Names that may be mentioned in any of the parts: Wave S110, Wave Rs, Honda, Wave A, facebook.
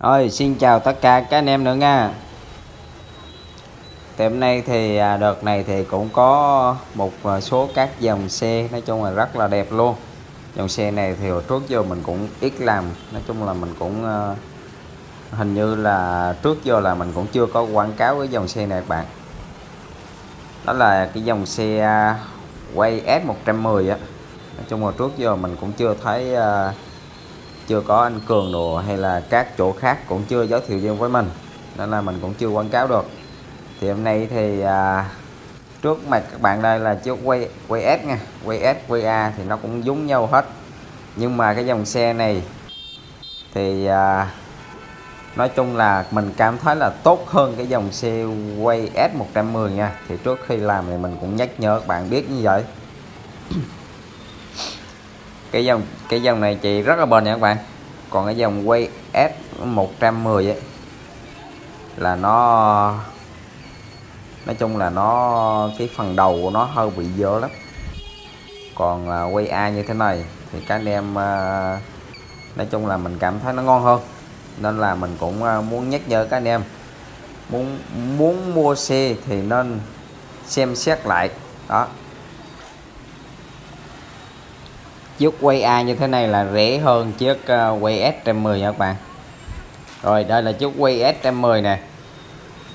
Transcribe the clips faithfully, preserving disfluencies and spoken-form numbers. Rồi, xin chào tất cả các anh em nữa nha. Thì hôm nay thì đợt này thì cũng có một số các dòng xe, nói chung là rất là đẹp luôn. Dòng xe này thì hồi trước giờ mình cũng ít làm, nói chung là mình cũng hình như là trước giờ là mình cũng chưa có quảng cáo cái dòng xe này các bạn. Đó là cái dòng xe Wave S một trăm mười á. Nói chung là trước giờ mình cũng chưa thấy, chưa có anh Cường đồ hay là các chỗ khác cũng chưa giới thiệu riêng với mình, nên là mình cũng chưa quảng cáo được. Thì hôm nay thì à, trước mặt các bạn đây là chiếc Wave S nha, Wave S, Wave A thì nó cũng giống nhau hết. Nhưng mà cái dòng xe này thì à, nói chung là mình cảm thấy là tốt hơn cái dòng xe Wave S một trăm mười nha. Thì trước khi làm thì mình cũng nhắc nhở các bạn biết như vậy. Cái dòng cái dòng này chị rất là bền nha các bạn. Còn cái dòng Wave S một trăm mười ấy, là nó nói chung là nó cái phần đầu của nó hơi bị dơ lắm. Còn là Wave A như thế này thì các anh em nói chung là mình cảm thấy nó ngon hơn, nên là mình cũng muốn nhắc nhở các anh em muốn muốn mua xe thì nên xem xét lại đó. Chiếc Wave A như thế này là rẻ hơn chiếc Wave S một trăm mười nha các bạn. Rồi đây là chiếc Wave S một trăm mười nè.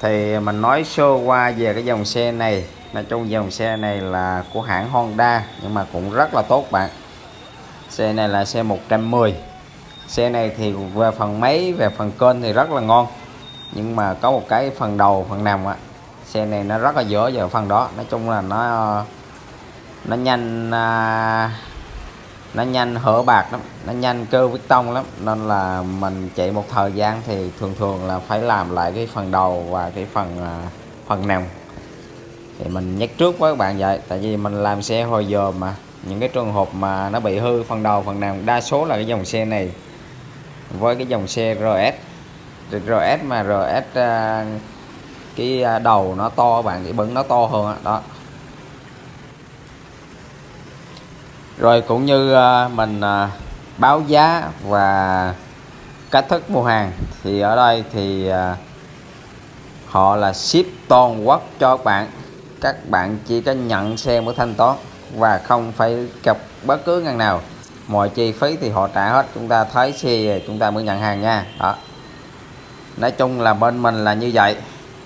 Thì mình nói sơ qua về cái dòng xe này. Nói chung dòng xe này là của hãng Honda, nhưng mà cũng rất là tốt bạn. Xe này là xe một trăm mười. Xe này thì về phần máy, về phần kênh thì rất là ngon. Nhưng mà có một cái phần đầu, phần nằm á, xe này nó rất là dở về phần đó. Nói chung là nó Nó nhanh Nó nhanh hở bạc lắm, nó nhanh cơ vít tông lắm, nên là mình chạy một thời gian thì thường thường là phải làm lại cái phần đầu và cái phần phần nằm. Thì mình nhắc trước với các bạn vậy, tại vì mình làm xe hồi giờ mà những cái trường hợp mà nó bị hư phần đầu phần nằm đa số là cái dòng xe này với cái dòng xe RS RS mà RS cái đầu nó to bạn, cái bấn nó to hơn đó, đó. Rồi cũng như mình báo giá và cách thức mua hàng thì ở đây thì họ là ship toàn quốc cho các bạn. Các bạn chỉ có nhận xe mới thanh toán và không phải cọc bất cứ ngân nào. Mọi chi phí thì họ trả hết, chúng ta thấy xe chúng ta mới nhận hàng nha. Đó. Nói chung là bên mình là như vậy.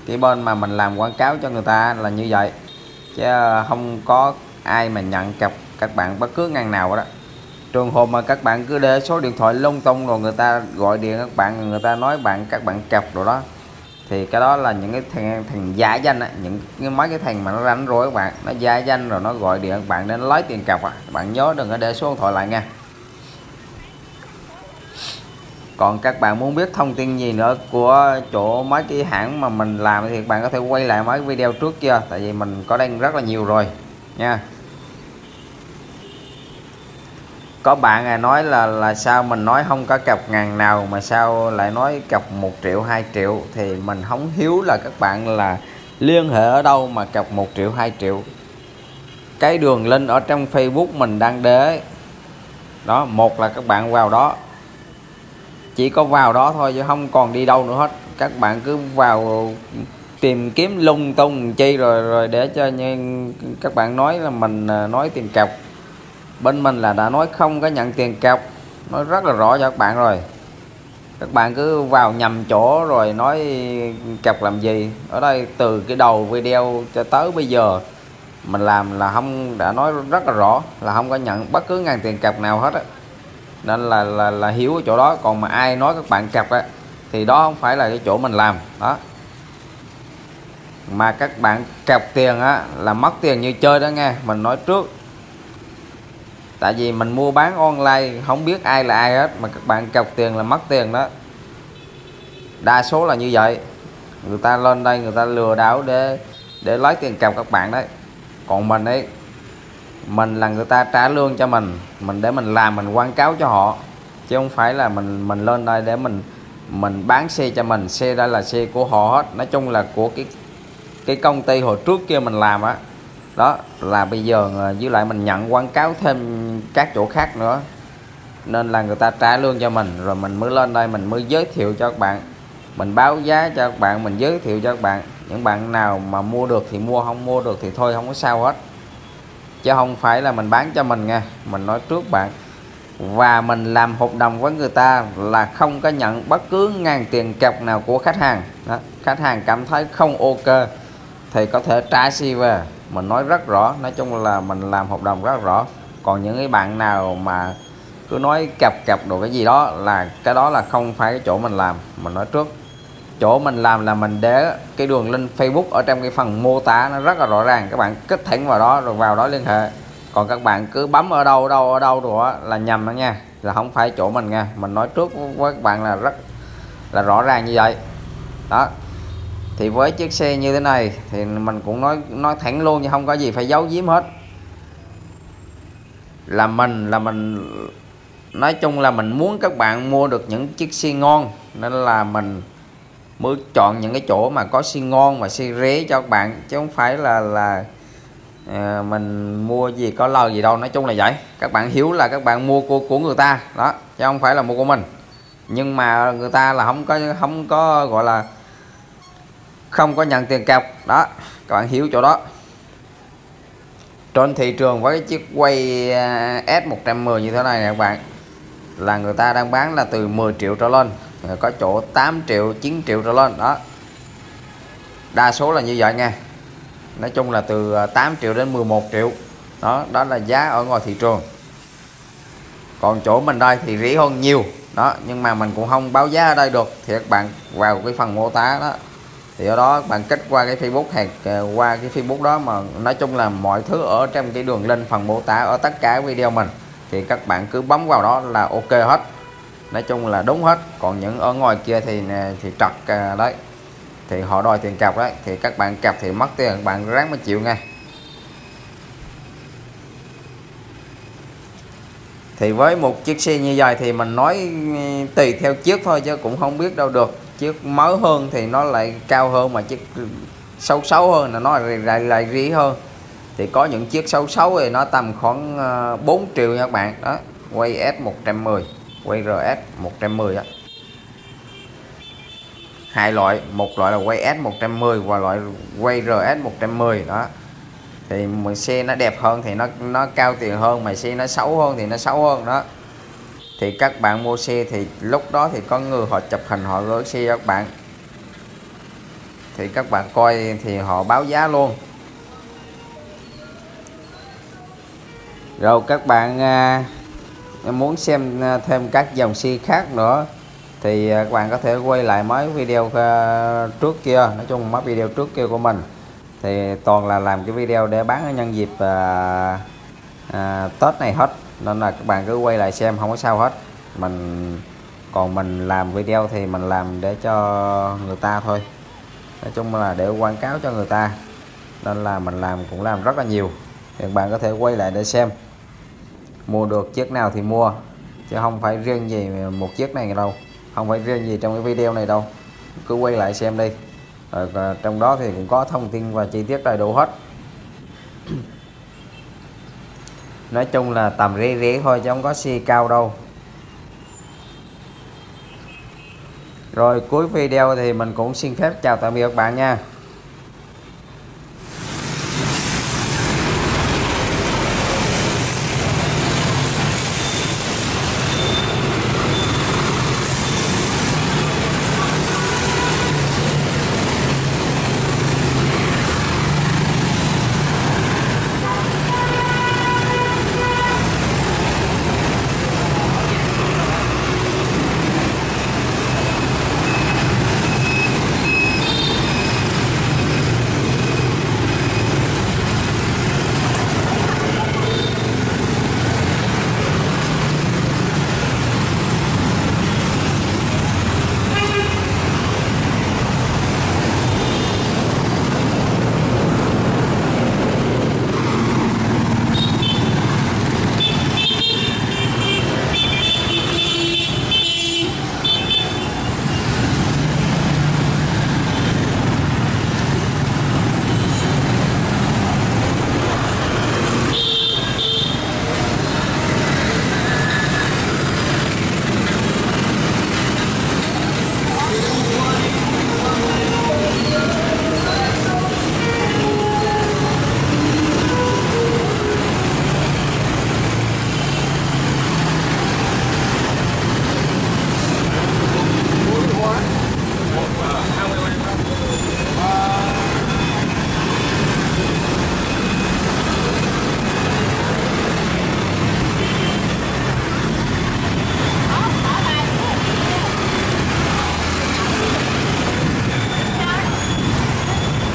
Cái bên mà mình làm quảng cáo cho người ta là như vậy, chứ không có ai mà nhận cọc các bạn bất cứ ngăn nào đó. Trường hợp mà các bạn cứ để số điện thoại lung tung rồi người ta gọi điện các bạn, người ta nói bạn các bạn cọc rồi đó, thì cái đó là những cái thằng, thằng giả danh á, những cái mấy cái thằng mà nó rảnh rỗi các bạn, nó giả danh rồi nó gọi điện các bạn đến lấy tiền cọc á. Bạn nhớ đừng có để số điện thoại lại nha. Còn các bạn muốn biết thông tin gì nữa của chỗ mấy cái hãng mà mình làm thì các bạn có thể quay lại mấy video trước kia, tại vì mình có đăng rất là nhiều rồi nha. Có bạn à nói là là sao mình nói không có cọc ngàn nào mà sao lại nói cọc một triệu hai triệu, thì mình không hiểu là các bạn là liên hệ ở đâu mà cọc một triệu hai triệu. Cái đường link ở trong Facebook mình đang để đó, một là các bạn vào đó, chỉ có vào đó thôi chứ không còn đi đâu nữa hết. Các bạn cứ vào tìm kiếm lung tung chi rồi rồi để cho nhưng các bạn nói là mình nói tìm cọc. Bên mình là đã nói không có nhận tiền cọc, nói rất là rõ cho các bạn rồi. Các bạn cứ vào nhầm chỗ rồi nói cọc làm gì. Ở đây từ cái đầu video cho tới bây giờ mình làm là không, đã nói rất là rõ là không có nhận bất cứ ngàn tiền cọc nào hết á. Nên là, là là hiểu ở chỗ đó. Còn mà ai nói các bạn cọc á thì đó không phải là cái chỗ mình làm đó. Mà các bạn cọc tiền á là mất tiền như chơi đó nghe, mình nói trước. Tại vì mình mua bán online không biết ai là ai hết, mà các bạn cọc tiền là mất tiền đó. Đa số là như vậy. Người ta lên đây người ta lừa đảo để để lấy tiền cọc các bạn đấy. Còn mình ấy, mình là người ta trả lương cho mình, mình để mình làm, mình quảng cáo cho họ, chứ không phải là mình mình lên đây để mình mình bán xe cho mình. Xe đây là xe của họ hết, nói chung là của cái cái công ty hồi trước kia mình làm á. Đó là bây giờ với lại mình nhận quảng cáo thêm các chỗ khác nữa nên là người ta trả lương cho mình, rồi mình mới lên đây mình mới giới thiệu cho các bạn, mình báo giá cho các bạn, mình giới thiệu cho các bạn. Những bạn nào mà mua được thì mua, không mua được thì thôi, không có sao hết, chứ không phải là mình bán cho mình nha, mình nói trước bạn. Và mình làm hợp đồng với người ta là không có nhận bất cứ ngàn tiền cọc nào của khách hàng đó. Khách hàng cảm thấy không ok thì có thể trả xe về, mình nói rất rõ. Nói chung là mình làm hợp đồng rất rõ. Còn những cái bạn nào mà cứ nói cặp cặp đồ cái gì đó là cái đó là không phải cái chỗ mình làm. Mình nói trước, chỗ mình làm là mình để cái đường link Facebook ở trong cái phần mô tả nó rất là rõ ràng, các bạn kích thẳng vào đó rồi vào đó liên hệ. Còn các bạn cứ bấm ở đâu ở đâu ở đâu rồi là nhầm đó nha, là không phải chỗ mình nha. Mình nói trước với các bạn là rất là rõ ràng như vậy đó. Thì với chiếc xe như thế này thì mình cũng nói nói thẳng luôn chứ không có gì phải giấu giếm hết. Là mình là mình nói chung là mình muốn các bạn mua được những chiếc xe ngon, nên là mình mới chọn những cái chỗ mà có xe ngon và xe rẻ cho các bạn, chứ không phải là là à, mình mua gì có lời gì đâu. Nói chung là vậy, các bạn hiểu là các bạn mua của của người ta đó, chứ không phải là mua của mình. Nhưng mà người ta là không có không có gọi là không có nhận tiền cọc đó, các bạn hiểu chỗ đó. Trên thị trường với cái chiếc Wave S một trăm mười như thế này nè các bạn, là người ta đang bán là từ mười triệu trở lên, có chỗ tám triệu, chín triệu trở lên đó, đa số là như vậy nha. Nói chung là từ tám triệu đến mười một triệu đó, đó là giá ở ngoài thị trường. Còn chỗ mình đây thì rẻ hơn nhiều đó, nhưng mà mình cũng không báo giá ở đây được, thì các bạn vào cái phần mô tả đó, thì ở đó bạn kích qua cái Facebook hay qua cái Facebook đó. Mà nói chung là mọi thứ ở trong cái đường link phần mô tả ở tất cả video mình, thì các bạn cứ bấm vào đó là ok hết, nói chung là đúng hết. Còn những ở ngoài kia thì thì trật đấy, thì họ đòi tiền cọc đấy, thì các bạn cọc thì mất tiền, các bạn ráng mà chịu ngay. Thì với một chiếc xe như vậy thì mình nói tùy theo chiếc thôi, chứ cũng không biết đâu được. Chiếc mới hơn thì nó lại cao hơn, mà chiếc xấu xấu hơn là nó lại lại, lại rẻ hơn. Thì có những chiếc xấu xấu thì nó tầm khoảng bốn triệu nha các bạn đó. Wave S một trăm mười, Wave R S một trăm mười đó. Hai loại, một loại là Wave S một trăm mười và loại Wave R S một trăm mười đó. Thì xe nó đẹp hơn thì nó nó cao tiền hơn, mà xe nó xấu hơn thì nó xấu hơn đó. Thì các bạn mua xe thì lúc đó thì có người họ chụp hình họ gửi xe cho các bạn, thì các bạn coi thì họ báo giá luôn. Rồi các bạn muốn xem thêm các dòng xe khác nữa thì các bạn có thể quay lại mấy video trước kia. Nói chung mấy video trước kia của mình thì toàn là làm cái video để bán ở nhân dịp à, à, Tết này hết, nên là các bạn cứ quay lại xem không có sao hết. Mình còn mình làm video thì mình làm để cho người ta thôi, nói chung là để quảng cáo cho người ta, nên là mình làm cũng làm rất là nhiều. Thì các bạn có thể quay lại để xem, mua được chiếc nào thì mua, chứ không phải riêng gì một chiếc này đâu, không phải riêng gì trong cái video này đâu. Cứ quay lại xem đi, ở trong đó thì cũng có thông tin và chi tiết đầy đủ hết. Nói chung là tầm rẻ rẻ thôi chứ không có xe cao đâu. Rồi cuối video thì mình cũng xin phép chào tạm biệt các bạn nha.